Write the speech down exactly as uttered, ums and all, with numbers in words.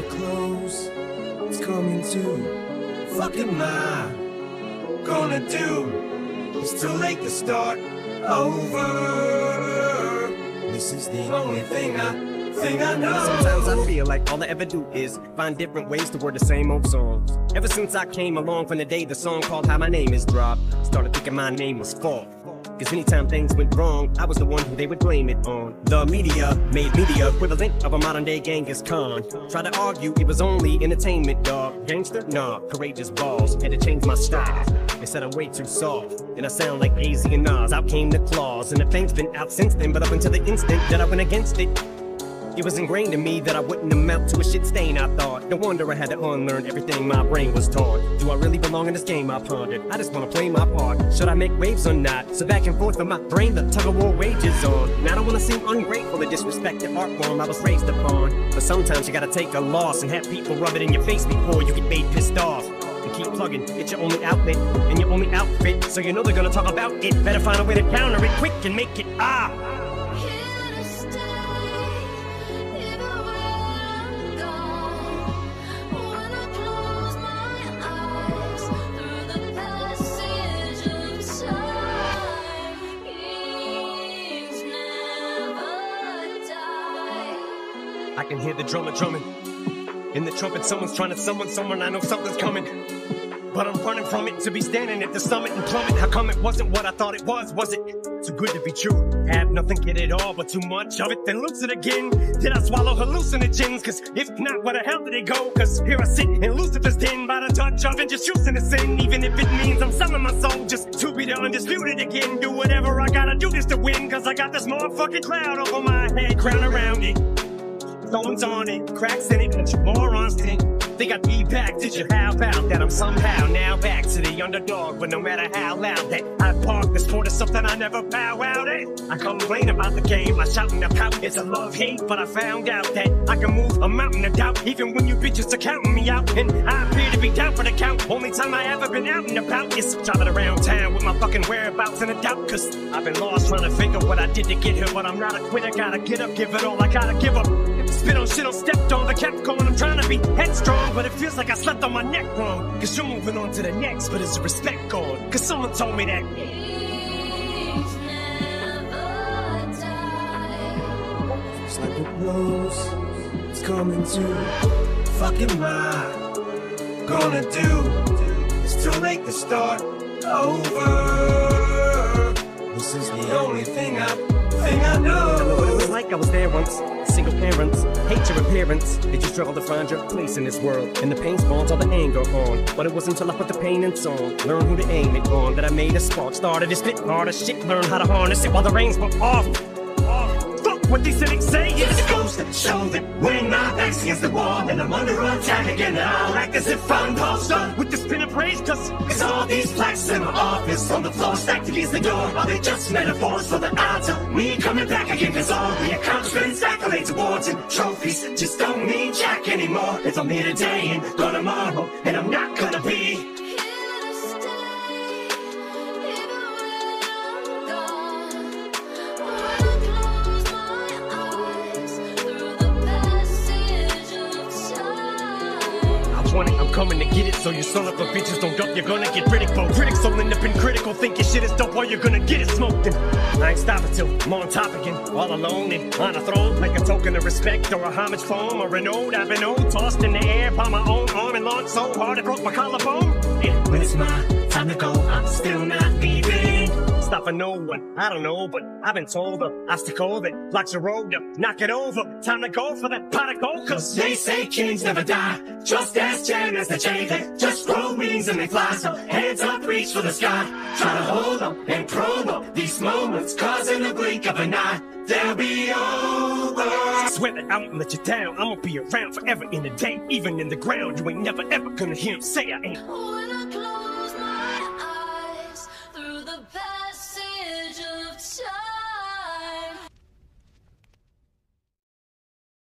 the close, it's coming to. Fuck am I gonna do? It's too late to start over. This is the only thing I thing I know. Sometimes I feel like all I ever do is find different ways to word the same old songs. Ever since I came along, from the day the song called How My Name Is dropped, started thinking my name was Fall. Cause anytime things went wrong, I was the one who they would blame it on. The media made me the equivalent of a modern day Genghis Khan. Try to argue it was only entertainment, dog. Gangster? Nah, courageous balls. Had to change my style. They said I'm way too soft, and I sound like A Z and Nas. Out came the claws, and the thing's been out since then. But up until the instant that I went against it, it was ingrained in me that I wouldn't amount to a shit stain, I thought. No wonder I had to unlearn everything my brain was taught. Do I really belong in this game, I pondered. I just wanna play my part. Should I make waves or not? So back and forth in my brain, the tug of war wages on. And I don't wanna seem ungrateful to disrespect the art form I was raised upon. But sometimes you gotta take a loss and have people rub it in your face before you get made pissed off. And keep plugging, it's your only outlet and your only outfit, so you know they're gonna talk about it. Better find a way to counter it quick and make it ah. I can hear the drummer drumming in the trumpet. Someone's trying to summon someone. I know something's coming, but I'm running from it. To be standing at the summit and plummet. How come it wasn't what I thought it was? Was it too good to be true? Have nothing, get it all, but too much of it, then lose it again. Did I swallow hallucinogens? Cause if not, where the hell did it go? Cause here I sit in Lucifer's den, by the touch of and just choosing to sin. Even if it means I'm selling my soul just to be the undisputed again. Do whatever I gotta do just to win, cause I got this motherfucking cloud over my head, crown around it. Stones on it, cracks in it, but you morons didn't think I'd be back. Did you? How about that? I'm somehow now back to the underdog, but no matter how loud that I park this for to something I never powwowed at. I complain about the game, I shout and I pout. It's a love-hate, but I found out that I can move a mountain of doubt, even when you bitches are counting me out. And I appear to be down for the count. Only time I ever been out and about is driving around town with my fucking whereabouts in a doubt. Cause I've been lost trying to figure what I did to get here, but I'm not a quitter. Gotta get up, give it all, I gotta give up. Spit on shit, on stepped on, I kept going, I'm trying to be headstrong, but it feels like I slept on my neck wrong. Cause you're moving on to the next, but is the respect gone? Cause someone told me that things never die. It's like it blows, it's coming to. Fuck am I gonna do? It's too late to start over. This is the only thing I, thing I know. Like I was there once, single parents hate your appearance. Did you struggle to find your place in this world? And the pain spawns all the anger on. But it wasn't until I put the pain in song, learned who to aim it on, that I made a spark. Started to spit harder shit, learn how to harness it while the reins were off. off. Fuck what these cynics say. It's supposed to show that when my back's against the wall and I'm under attack again, I'll act as if I'm holster with this pin of praise. Cause it's all these plaques in my office on the floor stacked against the door. Are they just metaphors for the odds of me coming back again? Cause all the accomplishments, accolades, awards and trophies just don't mean jack anymore. If I'm here today and gone tomorrow, and I'm not gonna be I'm coming to get it, so you son of a bitches don't dump, you're gonna get ridiculed. Critics all end up in critical, think your shit is dope, or you're gonna get it smoked. And I ain't stopping till I'm on top again, all alone and on a throne, like a token of respect or a homage form or an ode. I've been old, tossed in the air by my own arm and launched so hard it broke my collarbone. And when it's my time to go, I'm still not leaving. Stop for no one, I don't know, but I've been told the obstacle that blocks your road to knock it over. Time to go for that pot of gold, cause they say kings never die. Just as jam as the J, they just grow wings and they fly. So hands up, reach for the sky. Try to hold on and promo these moments, cause in the blink of an eye, they'll be over. I swear that I won't let you down. I'm gonna be around forever in the day, even in the ground. You ain't never ever gonna hear him say I ain't.